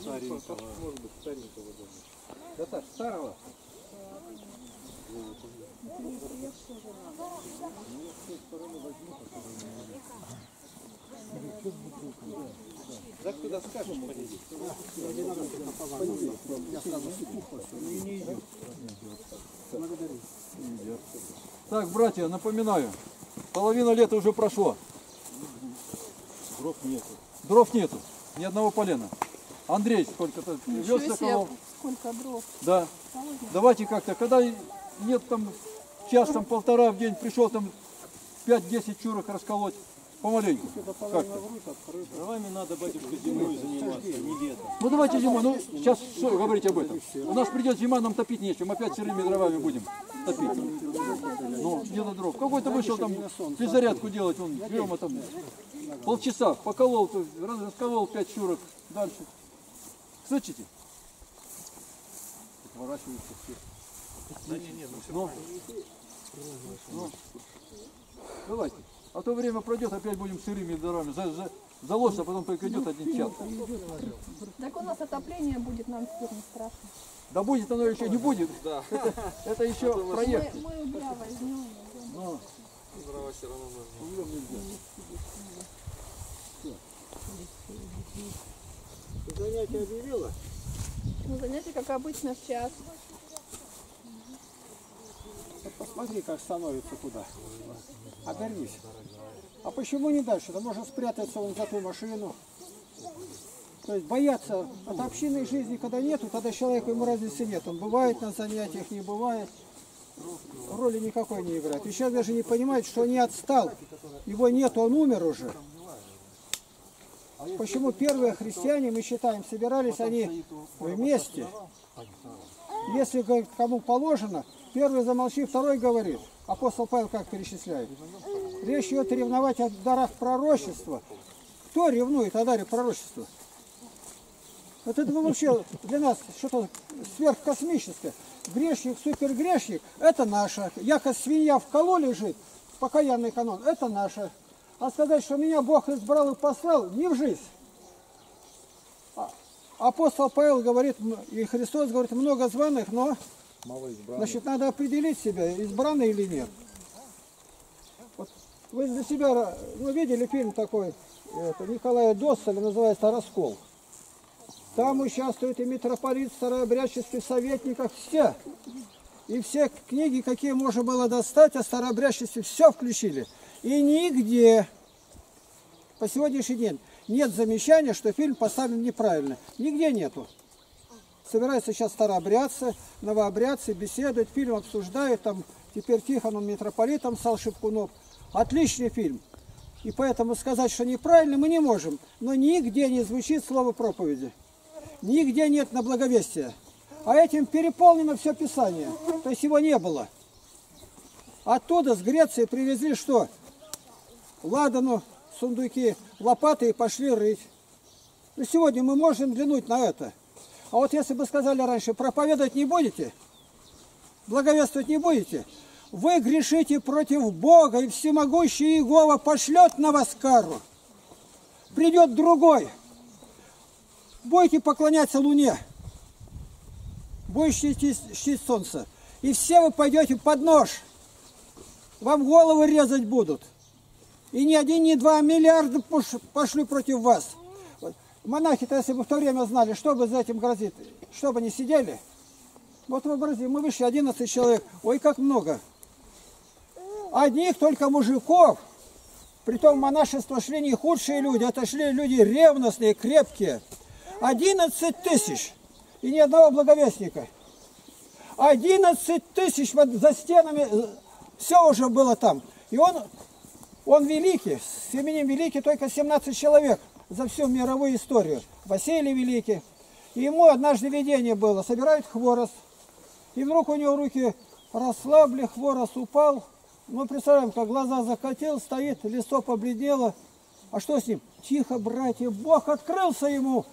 Старенького. Может быть, старенького даже. Да так, старого. Так куда скажешь, поедешь? Я сразу сыпуху, не идет. Благодарю. Так, братья, напоминаю, половина лета уже прошло. Дров нету. Дров нету, ни одного полена. Андрей сколько-то вез такого. Сколько дров. Да. Давайте как-то, когда нет там час, там полтора в день, пришел там 5-10 чурок расколоть. Помаленьку. Дровами надо, батюшка, зимой заниматься, не лето. Ну давайте зимой, ну сейчас что говорить об этом. У нас придет зима, нам топить нечем, опять сырыми дровами будем топить. Ну, где-то дров. Какой-то вышел там перезарядку делать, он прямо там полчаса поколол, расколол 5 чурок, дальше. Слышите? Отворачиваются все. Да не, ну все. Давайте. А то время пройдет, опять будем сырыми дровами. Залось, а потом только идет один час. Так у нас отопление будет, нам теперь не страшно. Да будет оно еще, не будет. Да. Это еще проект. Мы угля возьмем. Но. Дрова все равно нужно. Занятие объявила? Ну, занятие, как обычно, в час. Посмотри, как становится куда. Огорись. А почему не дальше? Да можно спрятаться вон за ту машину. То есть бояться от общинной жизни, когда нету, тогда человеку ему разницы нет. Он бывает на занятиях, не бывает. Роли никакой не играет. И сейчас даже не понимает, что он не отстал. Его нет, он умер уже. Почему первые христиане, мы считаем, собирались они вместе. Если кому положено, первый замолчи, второй говорит. Апостол Павел как перечисляет? Речь идет ревновать о дарах пророчества. Кто ревнует о даре пророчества? Вот это вообще для нас что-то сверхкосмическое. Грешник, супергрешник, это наше. Яко свинья в колу лежит, покаянный канон, это наше. А сказать, что меня Бог избрал и послал, не в жизнь. Апостол Павел говорит, и Христос говорит, много званых, но... Значит, надо определить себя, избранный или нет. Вот вы для себя, ну, видели фильм такой, это, Николая Досталя, называется «Раскол». Там участвует и митрополит, старообрядческий советников, все. И все книги, какие можно было достать о старообрядчестве, все включили. И нигде, по сегодняшний день, нет замечания, что фильм поставлен неправильно. Нигде нету. Собираются сейчас старообрядцы, новообрядцы, беседуют, фильм обсуждают. Там теперь Тихоном митрополитом стал Шевкунов. Отличный фильм. И поэтому сказать, что неправильно, мы не можем. Но нигде не звучит слово проповеди. Нигде нет на благовестие. А этим переполнено все Писание. То есть его не было. Оттуда, с Греции, привезли что? Ладану, сундуки, лопаты и пошли рыть. Но сегодня мы можем глянуть на это. А вот если бы сказали раньше, проповедовать не будете, благовествовать не будете, вы грешите против Бога, и всемогущий Иегова пошлет на вас кару. Придет другой. Будете поклоняться Луне, будете чтить Солнце, и все вы пойдете под нож. Вам головы резать будут. И ни один, ни два миллиарда пошли против вас. Монахи-то, если бы в то время знали, что бы за этим грозит, что бы они сидели. Вот вообрази, мы вышли 11 человек, ой, как много. Одних только мужиков. Притом в монашество шли не худшие люди, это шли люди ревностные, крепкие. 11 тысяч и ни одного благовестника. 11 тысяч за стенами, все уже было там. И он великий, с именем великий только 17 человек. За всю мировую историю. Василий великий. И ему однажды видение было. Собирают хворост. И вдруг у него руки расслабли, хворост упал. Мы представляем, как глаза закатил, стоит, лицо побледело. А что с ним? Тихо, братья, Бог открылся ему.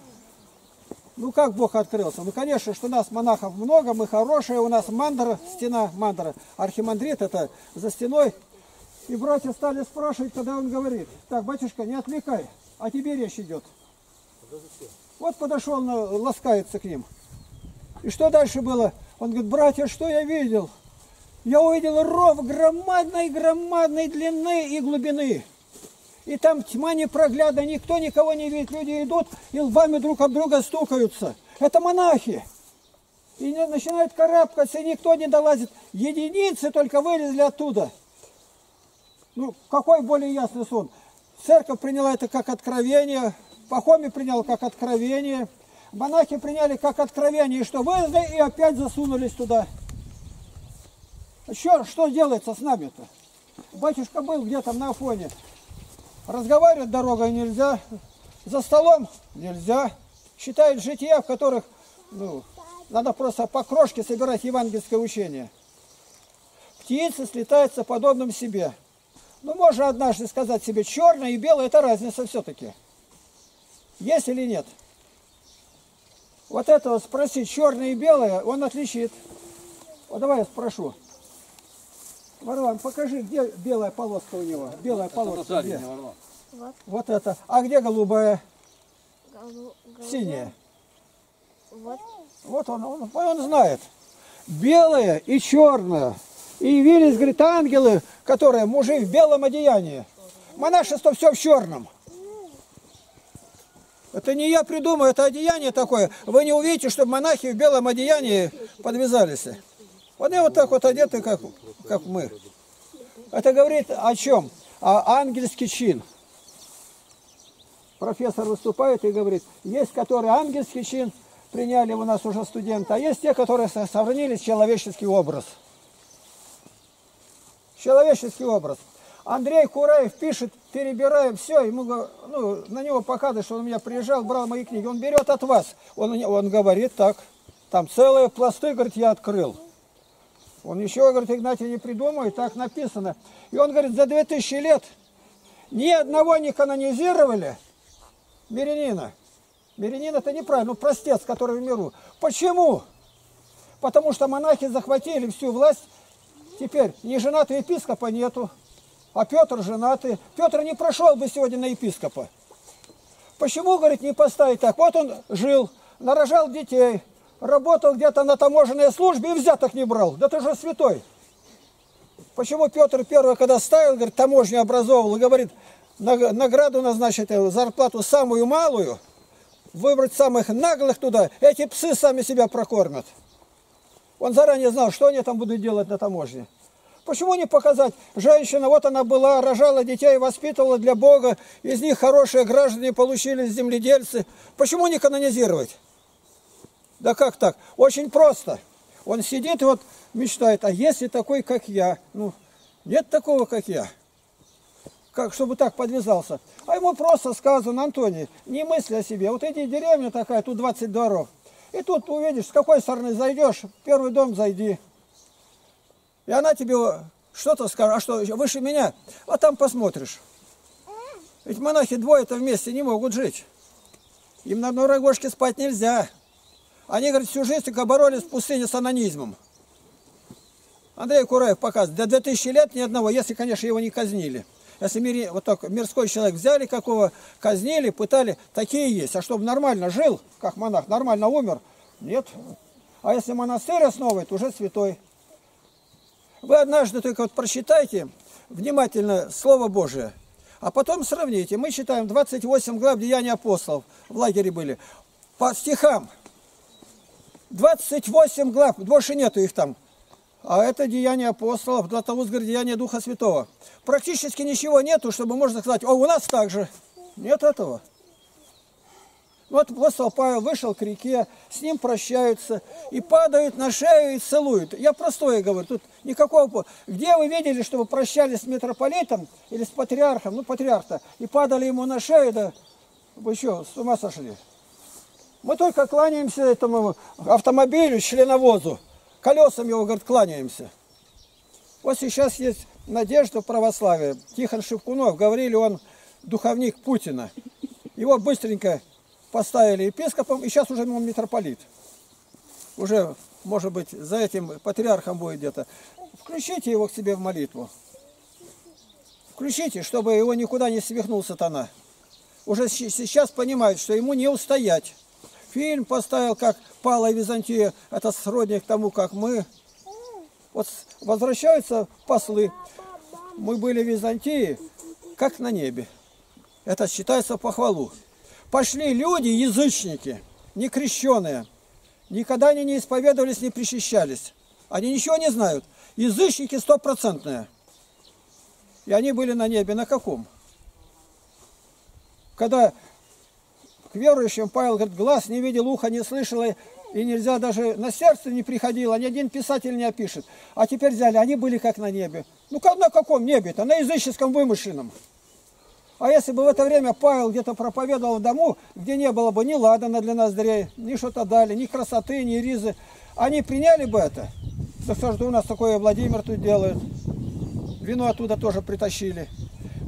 Ну как Бог открылся? Ну конечно, что нас монахов много, мы хорошие, у нас мандра, стена мандра. Архимандрит это за стеной. И братья стали спрашивать, когда он говорит. Так, батюшка, не отвлекай. О тебе речь идет. Вот подошел, ласкается к ним. И что дальше было? Он говорит: братья, что я видел? Я увидел ров громадной длины и глубины. И там тьма непроглядная, никто никого не видит. Люди идут и лбами друг об друга стукаются. Это монахи. И начинают карабкаться, и никто не долазит. Единицы только вылезли оттуда. Ну, какой более ясный сон? Церковь приняла это как откровение. Пахоми принял как откровение. Монахи приняли как откровение. И что, вылезли и опять засунулись туда. Еще что делается с нами-то? Батюшка был где-то на Афоне. Разговаривать дорогой нельзя. За столом нельзя. Читают жития, в которых... Ну, надо просто по крошке собирать евангельское учение. Птицы слетаются подобным себе. Ну, можно однажды сказать себе, черное и белое – это разница все-таки. Есть или нет? Вот это вот спросить, черное и белое, он отличит. Вот давай я спрошу. Варлам, покажи, где белая полоска у него? Белая полоска где? Вот это. А где голубая? Синяя. Вот он знает. Белое и черное. И явились, говорит, ангелы, которые мужи в белом одеянии. Монашество все в черном. Это не я придумал, это одеяние такое. Вы не увидите, чтобы монахи в белом одеянии подвязались. Они вот так вот одеты, как мы. Это говорит о чем? О ангельский чин. Профессор выступает и говорит, есть которые ангельский чин, приняли у нас уже студенты, а есть те, которые сохранились человеческий образ. Человеческий образ. Андрей Кураев пишет, перебираем все, ему, ну, на него показывает, что он у меня приезжал, брал мои книги. Он берет от вас, он говорит так, там целые пласты, говорит, я открыл. Он еще, говорит, Игнатий не придумал, и так написано. И он говорит, за 2000 лет ни одного не канонизировали мирянина. Мирянин это неправильно, ну, простец, который в миру. Почему? Потому что монахи захватили всю власть. Теперь неженатого епископа нету, а Петр женатый. Петр не прошел бы сегодня на епископа. Почему, говорит, не поставить так? Вот он жил, нарожал детей, работал где-то на таможенной службе и взяток не брал. Да ты же святой. Почему Петр I, когда ставил, говорит, таможню образовывал, и говорит, награду назначить, зарплату самую малую, выбрать самых наглых туда, эти псы сами себя прокормят. Он заранее знал, что они там будут делать на таможне. Почему не показать? Женщина, вот она была, рожала детей, воспитывала для Бога, из них хорошие граждане получились, земледельцы. Почему не канонизировать? Да как так? Очень просто. Он сидит и вот мечтает, а если такой, как я? Ну, нет такого, как я. Как, чтобы так подвязался. А ему просто сказано, Антоний, не мысли о себе. Вот эти деревня такая, тут 20 дворов. И тут увидишь, с какой стороны зайдешь, в первый дом зайди. И она тебе что-то скажет, а что, выше меня? А там посмотришь. Ведь монахи двое-то вместе не могут жить. Им на одной рогожке спать нельзя. Они, говорят, всю жизнь только боролись в пустыне с анонизмом. Андрей Кураев показывает, до 2000 лет ни одного, если, конечно, его не казнили. Если вот так, мирской человек взяли какого, казнили, пытали, такие есть. А чтобы нормально жил, как монах, нормально умер, нет. А если монастырь основывает, уже святой. Вы однажды только вот прочитайте внимательно Слово Божие, а потом сравните. Мы читаем 28 глав Деяний апостолов, в лагере были, по стихам. 28 глав, больше нету их там. А это Деяния апостолов, Златоуст говорит, Деяния Духа Святого. Практически ничего нету, чтобы можно сказать, о, у нас так же. Нет этого. Вот апостол Павел вышел к реке, с ним прощаются, и падают на шею и целуют. Я простое говорю, тут никакого... Где вы видели, что вы прощались с митрополитом или с патриархом, ну патриарха, и падали ему на шею, да вы что, с ума сошли? Мы только кланяемся этому автомобилю, членовозу. Колесом его, говорит, кланяемся. Вот сейчас есть надежда в православии. Тихон Шевкунов, говорили, он духовник Путина. Его быстренько поставили епископом, и сейчас уже он митрополит. Уже, может быть, за этим патриархом будет где-то. Включите его к себе в молитву. Включите, чтобы его никуда не свихнул сатана. уже сейчас понимает, что ему не устоять. Фильм поставил, как пала Византия, это сродник тому, как мы. Вот возвращаются послы. Мы были в Византии, как на небе. Это считается похвалу. Пошли люди, язычники, не крещенные. Никогда они не исповедовались, не причащались. Они ничего не знают. Язычники стопроцентные. И они были на небе. На каком? Когда к верующим Павел говорит, глаз не видел, ухо не слышало, и нельзя даже на сердце не приходило, ни один писатель не опишет. А теперь взяли, они были как на небе. Ну как на каком небе-то? На языческом вымышленном. А если бы в это время Павел где-то проповедовал в дому, где не было бы ни ладана для ноздрей, ни что-то дали, ни красоты, ни ризы, они приняли бы это? Да что ж у нас такое Владимир тут делает? Вино оттуда тоже притащили.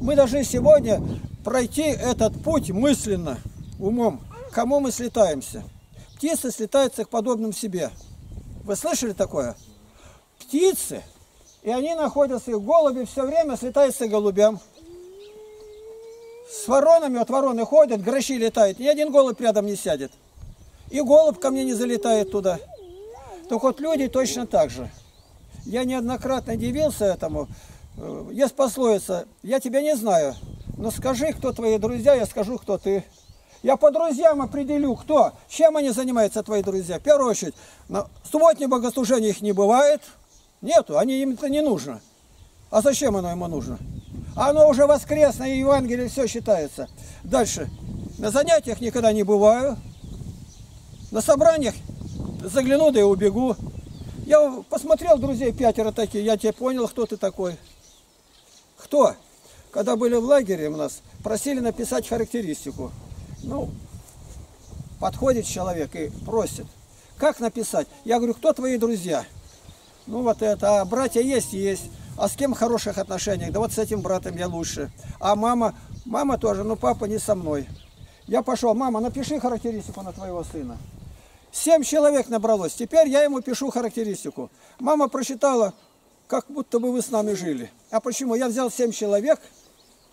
Мы должны сегодня пройти этот путь мысленно, умом. К кому мы слетаемся? Птицы слетаются к подобным себе. Вы слышали такое? Птицы, и они находятся, и голуби все время слетаются к голубям. С воронами, вот вороны ходят, грачи летают, ни один голубь рядом не сядет. И голубь ко мне не залетает туда. Так вот люди точно так же. Я неоднократно дивился этому. Есть пословица, я тебя не знаю, но скажи, кто твои друзья, я скажу, кто ты. Я по друзьям определю, кто, чем они занимаются, твои друзья. В первую очередь, на субботнее богослужение их не бывает. Нету, они им это не нужно. А зачем оно ему нужно? Оно уже воскресное, и Евангелие все считается. Дальше. На занятиях никогда не бываю. На собраниях загляну, да и убегу. Я посмотрел, друзей, 5 такие, я тебе понял, кто ты такой. Кто? Когда были в лагере у нас, просили написать характеристику. Ну, подходит человек и просит. Как написать? Я говорю, кто твои друзья? Ну, вот это. А братья есть и есть. А с кем в хороших отношениях? Да вот с этим братом я лучше. А мама? Мама тоже, но папа не со мной. Я пошел, мама, напиши характеристику на твоего сына. 7 человек набралось, теперь я ему пишу характеристику. Мама прочитала, как будто бы вы с нами жили. А почему? Я взял 7 человек,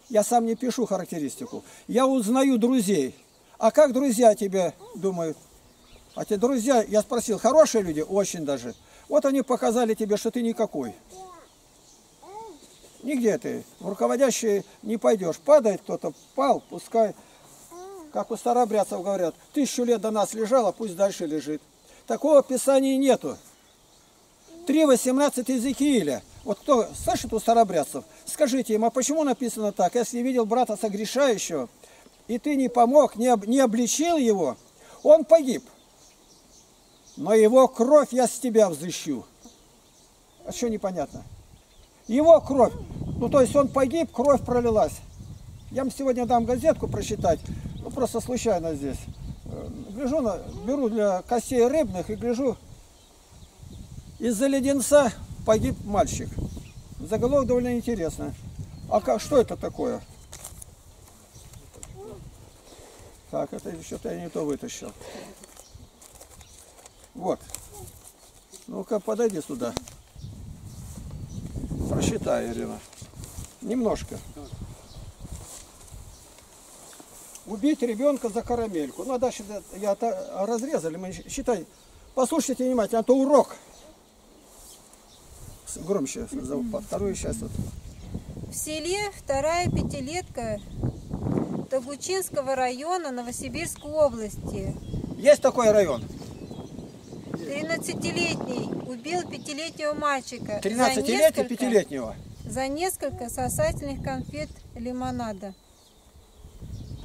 я сам не пишу характеристику. Я узнаю друзей. А как друзья тебе думают? А те друзья, я спросил, хорошие люди? Очень даже. Вот они показали тебе, что ты никакой. Нигде ты в руководящие не пойдешь. Падает кто-то, пал, пускай. Как у старообрядцев говорят, 1000 лет до нас лежало, пусть дальше лежит. Такого писания нету. 3.18 Иезекииля. Вот кто слышит у старообрядцев, скажите им, а почему написано так? Если видел брата согрешающего, и ты не помог, не обличил его, он погиб. Но его кровь я с тебя взыщу. А что непонятно? Его кровь, ну то есть он погиб, кровь пролилась. Я вам сегодня дам газетку прочитать, ну просто случайно здесь. Гляжу, беру для костей рыбных и гляжу, из-за леденца погиб мальчик. Заголовок довольно интересный. А как, что это такое? Так, это что-то я не то вытащил. Вот. Ну-ка, подойди сюда. Прочитай, Ирина. Немножко. Убить ребенка за карамельку. Ну, а дальше я разрезали. Мы считай. Послушайте внимательно, а то урок. Громче за вторую часть. В селе 2-я пятилетка Тогучинского района Новосибирской области. Есть такой район? 13-летний убил 5-летнего мальчика. 13-летнего, 5-летнего. За несколько сосательных конфет лимонада.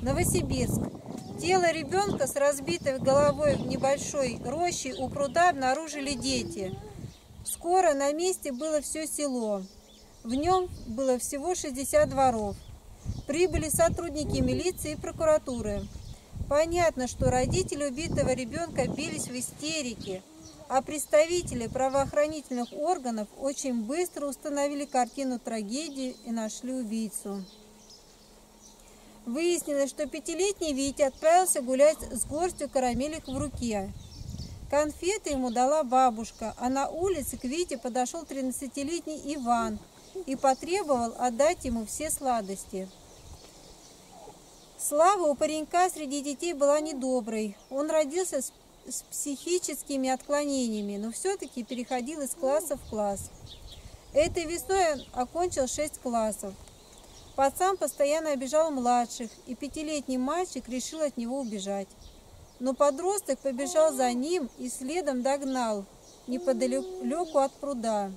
Новосибирск. Тело ребенка с разбитой головой в небольшой роще у пруда обнаружили дети. Скоро на месте было все село. В нем было всего 60 дворов. Прибыли сотрудники милиции и прокуратуры. Понятно, что родители убитого ребенка бились в истерике, а представители правоохранительных органов очень быстро установили картину трагедии и нашли убийцу. Выяснилось, что 5-летний Витя отправился гулять с горстью карамелек в руке. Конфеты ему дала бабушка, а на улице к Вите подошел 13-летний Иван и потребовал отдать ему все сладости. Слава у паренька среди детей была недоброй. Он родился с психическими отклонениями, но все-таки переходил из класса в класс. Этой весной он окончил 6 классов. Пацан постоянно обижал младших, и 5-летний мальчик решил от него убежать. Но подросток побежал за ним и следом догнал, неподалеку от пруда.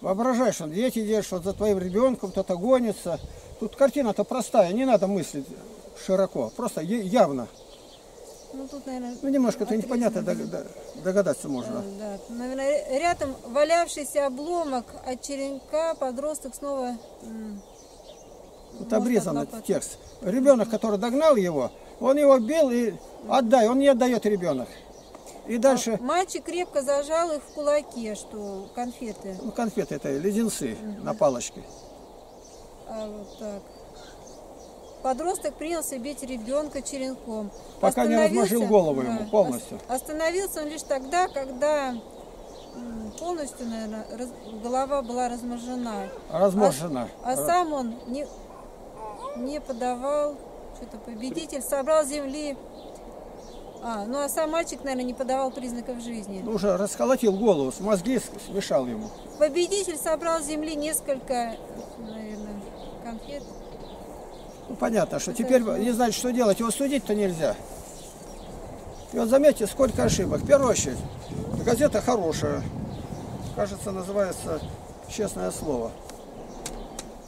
Воображаешь, он дети держишь, вот за твоим ребенком кто-то гонится. Тут картина-то простая, не надо мыслить широко, просто явно. Ну, тут, наверное, ну немножко-то непонятно, догадаться можно. Да, да. Наверное, рядом валявшийся обломок от черенка подросток снова... Тут обрезан текст. Ребенок, который догнал его, он его бил и отдай, он не отдает ребенок. И дальше... Мальчик крепко зажал их в кулаке, что конфеты. Ну, конфеты это леденцы на палочке. А, вот так. Подросток принялся бить ребенка черенком. Пока не размажил голову ему полностью. Остановился он лишь тогда, когда полностью, наверное, голова была размажена. Размажена. А сам он не подавал, что-то победитель, собрал земли. Ну а сам мальчик, наверное, не подавал признаков жизни. Ну, уже расколотил голову, с мозги смешал ему. Победитель собрал с земли несколько, наверное, конфет. Ну, понятно, что теперь не знает, что делать. Его судить-то нельзя. И вот заметьте, сколько ошибок. В первую очередь, газета хорошая. Кажется, называется «Честное слово».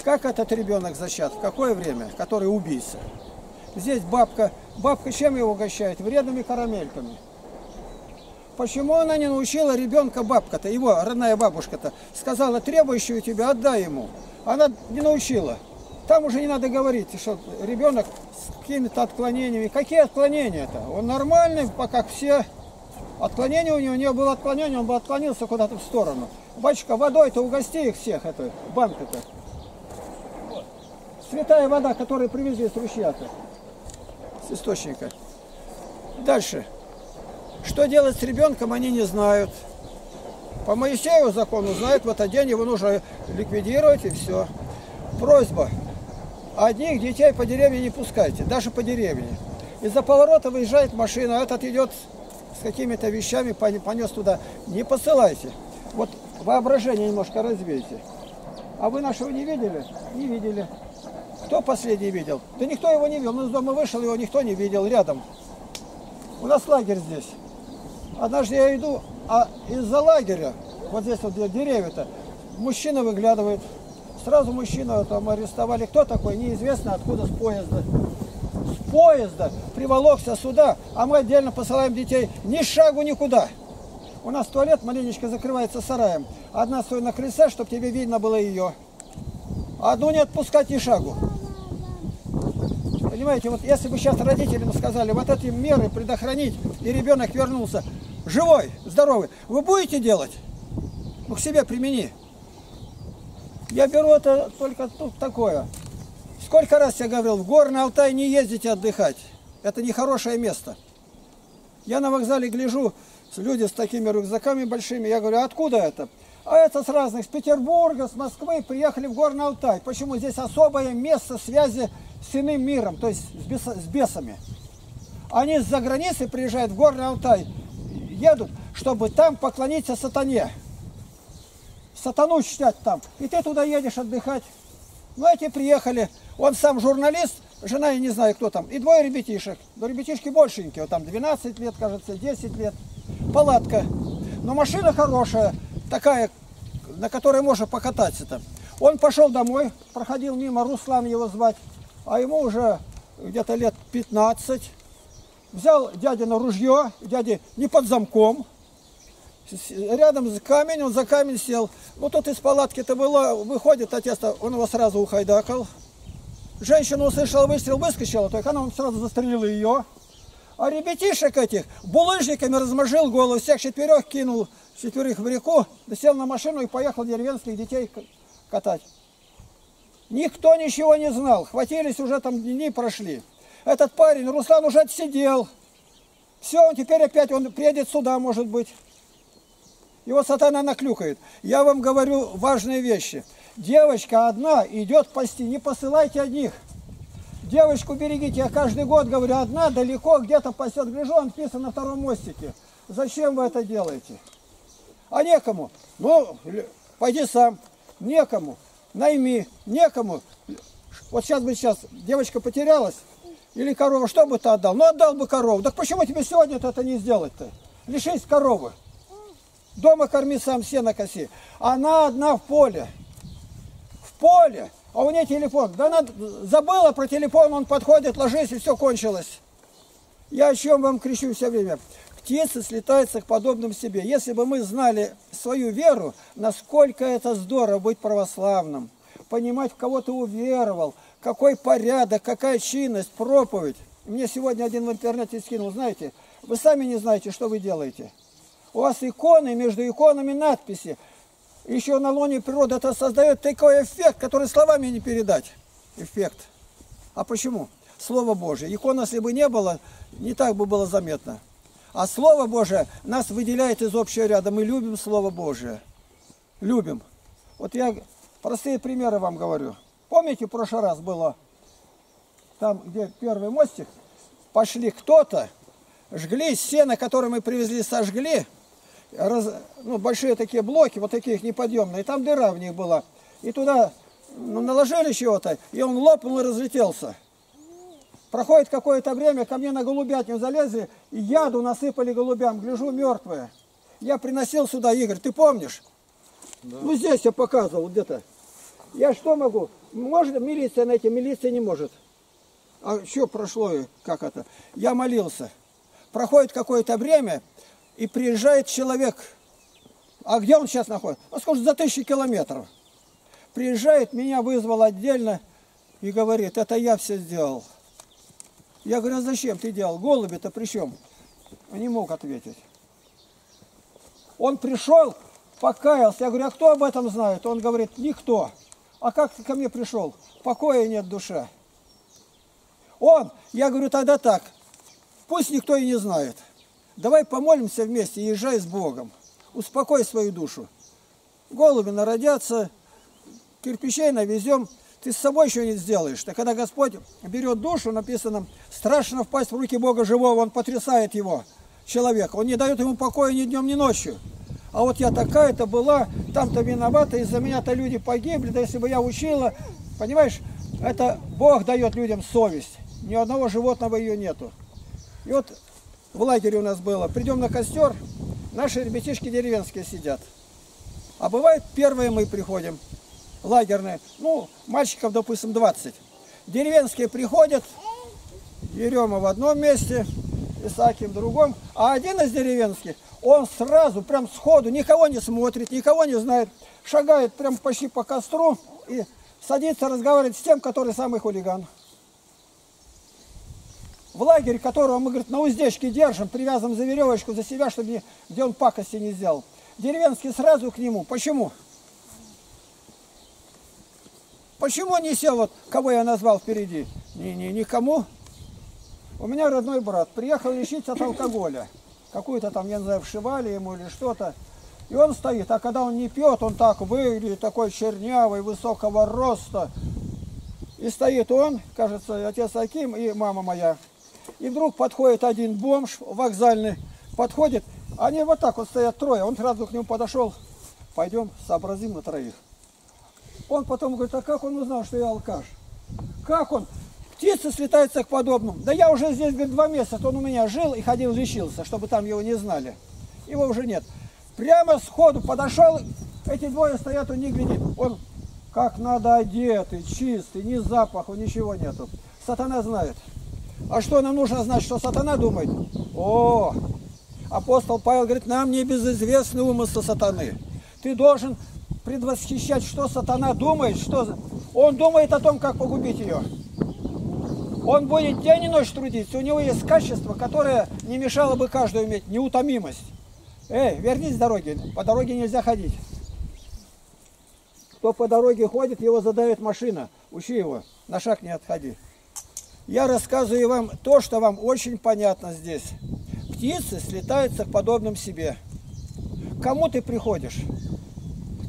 Как этот ребенок зачат? В какое время? Который убийца. Здесь бабка. Бабка чем его угощает? Вредными карамельками. Почему она не научила ребенка бабка-то, его родная бабушка-то? Сказала, требующую тебя, отдай ему. Она не научила. Там уже не надо говорить, что ребенок с какими-то отклонениями. Какие отклонения-то? Он нормальный, пока все. Отклонения у него не было отклонения, он бы отклонился куда-то в сторону. Батюшка, водой-то угости их всех, это банка-то. Святая вода, которую привезли с ручья-то. С источника. Дальше. Что делать с ребенком, они не знают. По Моисееву закону знают, в этот день его нужно ликвидировать и все. Просьба. Одних детей по деревне не пускайте, даже по деревне. Из-за поворота выезжает машина, этот идет с какими-то вещами, понес туда. Не посылайте. Вот воображение немножко развейте. А вы нашего не видели? Не видели. Кто последний видел? Да никто его не видел. Он из дома вышел, его никто не видел рядом. У нас лагерь здесь. Однажды я иду, а из-за лагеря, вот здесь вот деревья-то, мужчина выглядывает. Сразу мужчину там арестовали. Кто такой? Неизвестно, откуда, с поезда. С поезда приволокся сюда, а мы отдельно посылаем детей ни шагу никуда. У нас туалет маленечко закрывается сараем. Одна стоит на крыльце, чтобы тебе видно было ее. Одну не отпускать ни шагу. Понимаете, вот если бы сейчас родителям сказали, вот эти меры предохранить, и ребенок вернулся живой, здоровый, вы будете делать? Ну, к себе примени. Я беру это только тут такое. Сколько раз я говорил, в Горный Алтай не ездите отдыхать. Это нехорошее место. Я на вокзале гляжу, люди с такими рюкзаками большими, я говорю, откуда это? А это с разных, с Петербурга, с Москвы приехали в Горный Алтай. Почему? Здесь особое место связи с иным миром, то есть с бесами. Они с-за границы приезжают в Горный Алтай, едут, чтобы там поклониться сатане. Сатану чтят там. И ты туда едешь отдыхать. Ну, эти приехали. Он сам журналист, жена, я не знаю, кто там, и 2 ребятишек. Но ребятишки большенькие, вот там 12 лет, кажется, 10 лет. Палатка. Но машина хорошая. Такая, на которой можно покататься-то. Он пошел домой, проходил мимо, Руслан его звать, а ему уже где-то лет 15. Взял дядина ружье, дядя не под замком, рядом за камень, он за камень сел. Ну тут из палатки-то было, выходит отец, он его сразу ухайдакал. Женщина услышала выстрел, выскочила, только она сразу застрелила ее. А ребятишек этих булыжниками размажил голову, всех 4 кинул, 4 в реку, сел на машину и поехал деревенских детей катать. Никто ничего не знал, хватились уже там, дни прошли. Этот парень, Руслан, уже отсидел. Все, он теперь опять, он приедет сюда, может быть. Его сатана наклюкает. Я вам говорю важные вещи. Девочка одна идет пасти, не посылайте одних. Девочку берегите, я каждый год говорю, одна далеко где-то пасет грыжон, птица на втором мостике. Зачем вы это делаете? А некому. Ну, пойди сам. Некому. Найми. Некому. Вот сейчас девочка потерялась, или корова, что бы ты отдал? Ну, отдал бы корову. Так почему тебе сегодня-то это не сделать-то? Лишись коровы. Дома корми сам, сено коси. Она одна в поле. В поле. А у нее телефон. Да она забыла про телефон, он подходит, ложись, и все кончилось. Я о чем вам кричу все время. Птицы слетаются к подобным себе. Если бы мы знали свою веру, насколько это здорово быть православным, понимать, в кого ты уверовал, какой порядок, какая чинность, проповедь. Мне сегодня один в интернете скинул, знаете, вы сами не знаете, что вы делаете. У вас иконы, между иконами надписи. Еще на лоне природы это создает такой эффект, который словами не передать. Эффект. А почему? Слово Божие. Икон, если бы не было, не так бы было заметно. А Слово Божие нас выделяет из общего ряда. Мы любим Слово Божие. Любим. Вот я простые примеры вам говорю. Помните, в прошлый раз было, там, где первый мостик, пошли кто-то, жгли сено, которое мы привезли, сожгли, большие такие блоки, вот такие неподъемные, там дыра в них была. И туда наложили чего-то, и он лопнул и разлетелся. Проходит какое-то время, ко мне на голубятню залезли, и яду насыпали голубям, гляжу, мертвые. Я приносил сюда, Игорь, ты помнишь? Да. Ну здесь я показывал где-то. Я что могу? Может милиция найти? Милиция не может. А что прошло, как это? Я молился. Проходит какое-то время, и приезжает человек. А где он сейчас находится? Он скажет, за 1000 километров. Приезжает, меня вызвал отдельно и говорит, это я все сделал. Я говорю, а зачем ты делал? Голуби-то при чем? Он не мог ответить. Он пришел, покаялся. Я говорю, а кто об этом знает? Он говорит, никто. А как ты ко мне пришел? Покоя нет, душа. Я говорю, тогда так. Пусть никто и не знает. Давай помолимся вместе и езжай с Богом. Успокой свою душу. Голуби народятся, кирпичей навезем. Ты с собой еще не сделаешь. Так когда Господь берет душу, написано, страшно впасть в руки Бога живого. Он потрясает его, человека. Он не дает ему покоя ни днем, ни ночью. А вот я такая-то была, там-то виновата, из-за меня-то люди погибли. Да если бы я учила, понимаешь, это Бог дает людям совесть. Ни одного животного ее нету. И вот в лагере у нас было. Придем на костер, наши ребятишки деревенские сидят. А бывает, первые мы приходим, лагерные. Ну, мальчиков, допустим, 20. Деревенские приходят, Ерема в одном месте, Исааким в другом. А один из деревенских, он сразу, прям сходу, никого не смотрит, никого не знает. Шагает прям почти по костру и садится разговаривать с тем, который самый хулиган. В лагерь, которого мы, говорит, на уздечке держим, привязываем за веревочку, за себя, чтобы не, где он пакости не сделал. Деревенский сразу к нему. Почему? Почему не сел, вот, кого я назвал впереди? Никому. У меня родной брат приехал лечиться от алкоголя. Какую-то там, я не знаю, вшивали ему или что-то. И он стоит, а когда он не пьет, он так выглядит, такой чернявый, высокого роста. И стоит он, кажется, отец Аким и мама моя. И вдруг подходит один бомж вокзальный, подходит, они вот так вот стоят трое, он сразу к нему подошел, пойдем сообразим на троих. Он потом говорит, а как он узнал, что я алкаш? Как он? Птицы слетаются к подобным. Да я уже здесь, говорит, 2 месяца, он у меня жил и ходил, лечился, чтобы там его не знали. Его уже нет. Прямо сходу подошел, эти двое стоят, он не глядит. Он как надо одетый, чистый, ни запаху, ничего нету. Сатана знает. А что нам нужно знать, что сатана думает? О, апостол Павел говорит, нам не безызвестны умыслы сатаны. Ты должен предвосхищать, что сатана думает, что... Он думает о том, как погубить ее. Он будет день и ночь трудиться. У него есть качество, которое не мешало бы каждому иметь. Неутомимость. Эй, вернись с дороги. По дороге нельзя ходить. Кто по дороге ходит, его задавит машина. Учи его. На шаг не отходи. Я рассказываю вам то, что вам очень понятно здесь. Птицы слетаются к подобным себе. К кому ты приходишь?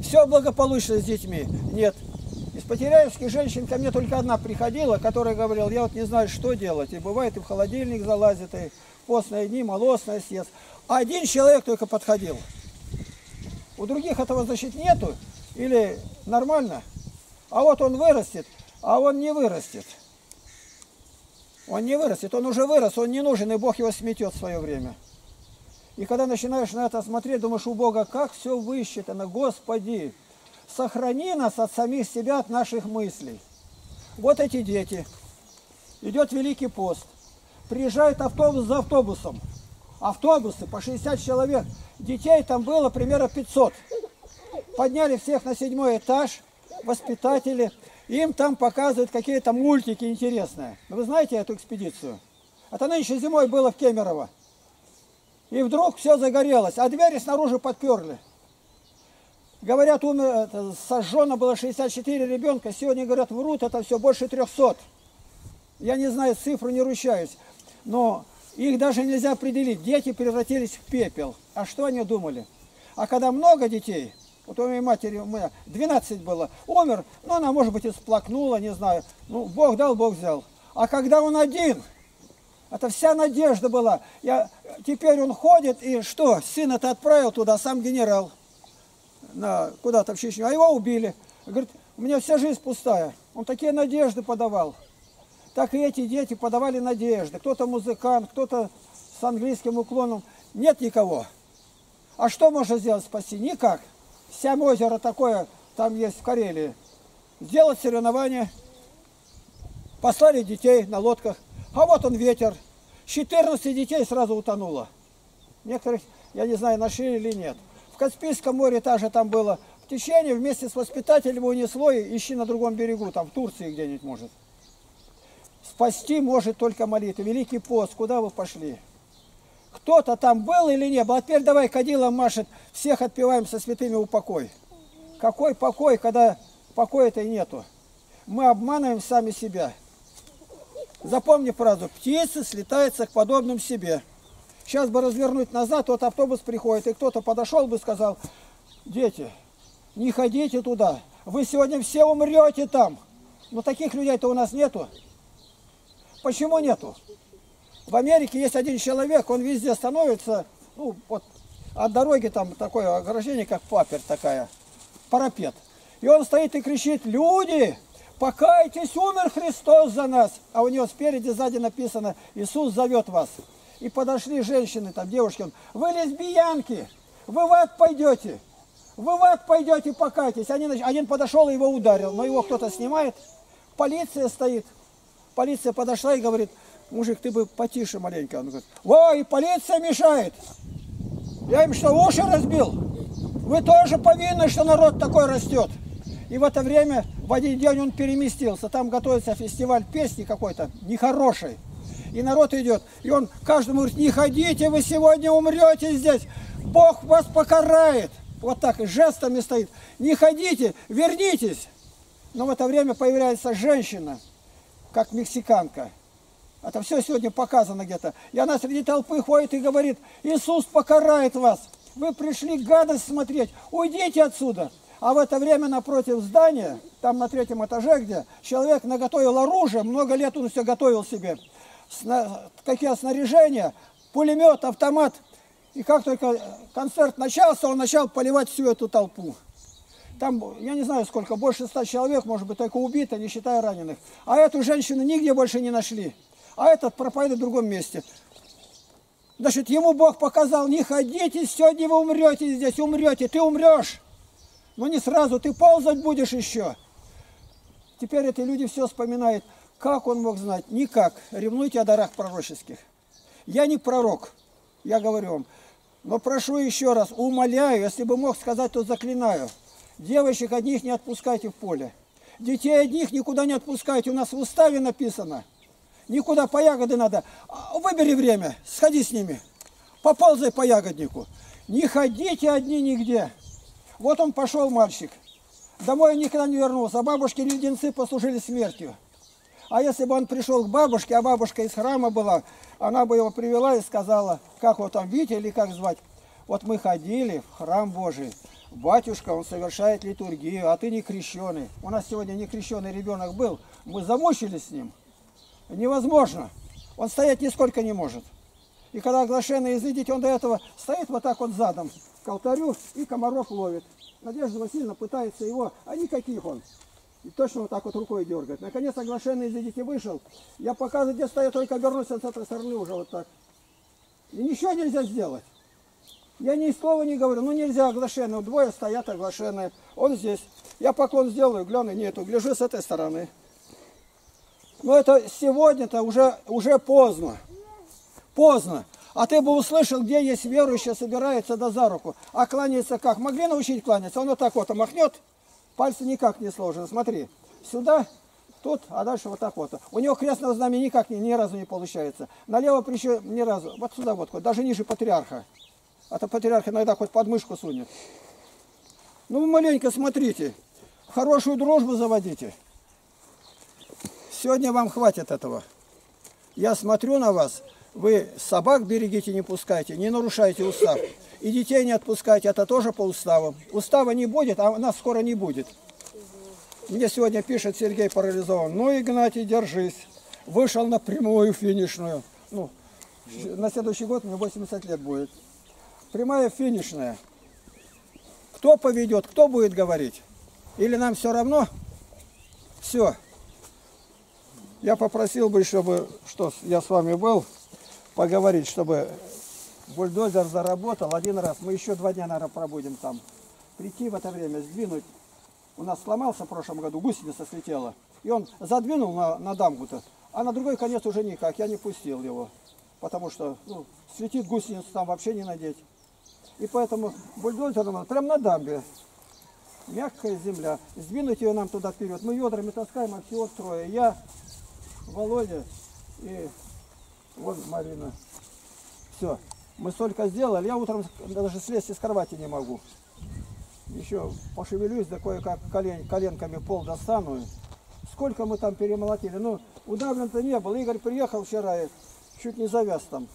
Все благополучно с детьми. Нет. потеряевских женщин ко мне только одна приходила, которая говорила, я вот не знаю, что делать. И бывает, и в холодильник залазит, и постные дни, молочное съест. А один человек только подходил. У других этого, значит, нету, или нормально. А вот он вырастет, а он не вырастет. Он не вырастет, он уже вырос, он не нужен, и Бог его сметет в свое время. И когда начинаешь на это смотреть, думаешь, у Бога как все высчитано, Господи, сохрани нас от самих себя, от наших мыслей. Вот эти дети. Идет Великий пост. Приезжает автобус за автобусом. Автобусы по 60 человек. Детей там было примерно 500. Подняли всех на 7-й этаж, воспитатели. Им там показывают какие-то мультики интересные. Вы знаете эту экспедицию? Это нынче зимой было в Кемерово. И вдруг все загорелось, а двери снаружи подперли. Говорят, сожжено было 64 ребенка, сегодня, говорят, врут, это все больше 300. Я не знаю, цифру не ручаюсь, но их даже нельзя определить. Дети превратились в пепел. А что они думали? А когда много детей, вот у моей матери, у меня 12 было, умер, но она, может быть, и всплакнула, не знаю. Ну, Бог дал, Бог взял. А когда он один, это вся надежда была. Теперь он ходит, и что, сына-то отправил туда, сам генерал. Куда-то в Чечню, а его убили. Говорит, у меня вся жизнь пустая. Он такие надежды подавал. Так и эти дети подавали надежды. Кто-то музыкант, кто-то с английским уклоном. Нет никого. А что можно сделать, спасти? Никак. Сям озеро такое, там есть в Карелии. Сделать соревнования. Послали детей на лодках. А вот он ветер. 14 детей сразу утонуло. Некоторых, я не знаю, нашли или нет. В Каспийском море та же там было. В течение вместе с воспитателем унесло, и ищи на другом берегу, там в Турции где-нибудь может. Спасти может только молитва. Великий пост, куда вы пошли? Кто-то там был или не был? А теперь давай кадилом машет, всех отпеваем со святыми упокой. Какой покой, когда покоя-то и нету? Мы обманываем сами себя. Запомни фразу, птицы слетаются к подобным себе. Сейчас бы развернуть назад, вот автобус приходит, и кто-то подошел бы и сказал, дети, не ходите туда, вы сегодня все умрете там. Но таких людей-то у нас нету. Почему нету? В Америке есть один человек, он везде становится, ну, вот от дороги там такое ограждение, как паперть такая, парапет. И он стоит и кричит, люди, покайтесь, умер Христос за нас. А у него спереди, сзади написано, Иисус зовет вас. И подошли женщины, там, девушки, вы лесбиянки, вы в ад пойдете, покайтесь. Один подошел и его ударил, но его кто-то снимает. Полиция стоит, полиция подошла и говорит, мужик, ты бы потише маленько. Он говорит, во, и полиция мешает. Я им что, уши разбил? Вы тоже повинны, что народ такой растет. И в это время, в один день он переместился, там готовится фестиваль песни какой-то, нехороший. И народ идет. И он каждому говорит, не ходите, вы сегодня умрете здесь. Бог вас покарает. Вот так и жестами стоит. Не ходите, вернитесь. Но в это время появляется женщина, как мексиканка. Это все сегодня показано где-то. И она среди толпы ходит и говорит, Иисус покарает вас. Вы пришли гадость смотреть. Уйдите отсюда. А в это время напротив здания, там на 3-м этаже, где человек наготовил оружие, много лет он все готовил себе. Какие снаряжения, пулемет, автомат. И как только концерт начался, он начал поливать всю эту толпу. Там, я не знаю сколько, больше 100 человек, может быть, только убито, не считая раненых. А эту женщину нигде больше не нашли. А этот проповедует в другом месте. Значит, ему Бог показал, не ходите, сегодня вы умрете здесь, умрете, ты умрешь. Но не сразу, ты ползать будешь еще. Теперь эти люди все вспоминают. Как он мог знать? Никак. Ревнуйте о дарах пророческих. Я не пророк, я говорю вам. Но прошу еще раз, умоляю, если бы мог сказать, то заклинаю. Девочек одних не отпускайте в поле. Детей одних никуда не отпускайте. У нас в уставе написано. Никуда по ягоды надо. Выбери время, сходи с ними. Поползай по ягоднику. Не ходите одни нигде. Вот он пошел, мальчик. Домой он никогда не вернулся. Бабушки леденцы послужили смертью. А если бы он пришел к бабушке, а бабушка из храма была, она бы его привела и сказала, как его там Витя или как звать. Вот мы ходили в храм Божий, батюшка, он совершает литургию, а ты не крещеный. У нас сегодня не крещеный ребенок был, мы замучились с ним. Невозможно, он стоять нисколько не может. И когда оглашенный изыдите, он до этого стоит вот так вот задом к алтарю и комаров ловит. Надежда Васильевна пытается его, а никаких он. И точно вот так вот рукой дергает. Наконец оглашенный изыдите вышел. Я показываю, где стою, только вернусь от этой стороны уже вот так. И ничего нельзя сделать. Я ни слова не говорю, ну нельзя оглашенные, двое стоят оглашенные. Он здесь. Я поклон сделаю, гляну, нету, гляжу с этой стороны. Но это сегодня-то уже поздно. Поздно. А ты бы услышал, где есть верующие, собирается да за руку. А кланяется как? Могли научить кланяться? Он вот так вот махнет, пальцы никак не сложены. Смотри, сюда, тут, а дальше вот так вот. У него крестного знамени никак ни разу не получается. Налево плечо ни разу. Вот сюда вот, даже ниже патриарха. А то патриарх иногда хоть подмышку сунет. Ну, вы маленько смотрите. Хорошую дружбу заводите. Сегодня вам хватит этого. Я смотрю на вас. Вы собак берегите, не пускайте, не нарушайте устав. И детей не отпускайте, это тоже по уставам. Устава не будет, а нас скоро не будет. Мне сегодня пишет Сергей парализован. Ну, Игнатий, держись. Вышел на прямую финишную. Ну, на следующий год мне 80 лет будет. Прямая финишная. Кто поведет, кто будет говорить? Или нам все равно? Все. Я попросил бы, чтобы, что я с вами был, поговорить, чтобы бульдозер заработал один раз. Мы еще 2 дня, наверное, пробудем там. Прийти в это время, сдвинуть. У нас сломался в прошлом году, гусеница слетела. И он задвинул на дамбу-то, а на другой конец уже никак. Я не пустил его, потому что ну, слетит гусеницу, там вообще не надеть. И поэтому бульдозером прям на дамбе. Мягкая земля. Сдвинуть ее нам туда вперед. Мы ведрами таскаем, а всего трое. Я, Володя и... Вот Марина. Все. Мы столько сделали. Я утром даже слезть из кровати не могу. Еще пошевелюсь, да кое-как коленками пол достану. Сколько мы там перемолотили. Ну, удавлен-то не было. Игорь приехал вчера и чуть не завяз там.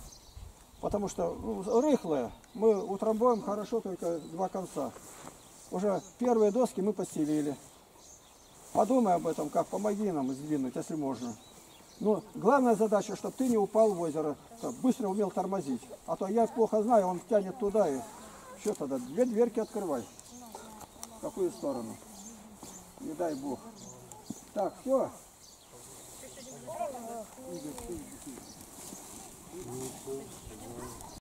Потому что ну, рыхлое. Мы утрамбуем хорошо только 2 конца. Уже первые доски мы постелили. Подумай об этом, как помоги нам сдвинуть, если можно. Но главная задача, чтобы ты не упал в озеро, быстро умел тормозить. А то я плохо знаю, он тянет туда и... Что тогда? 2 дверки открывай. В какую сторону? Не дай бог. Так, все.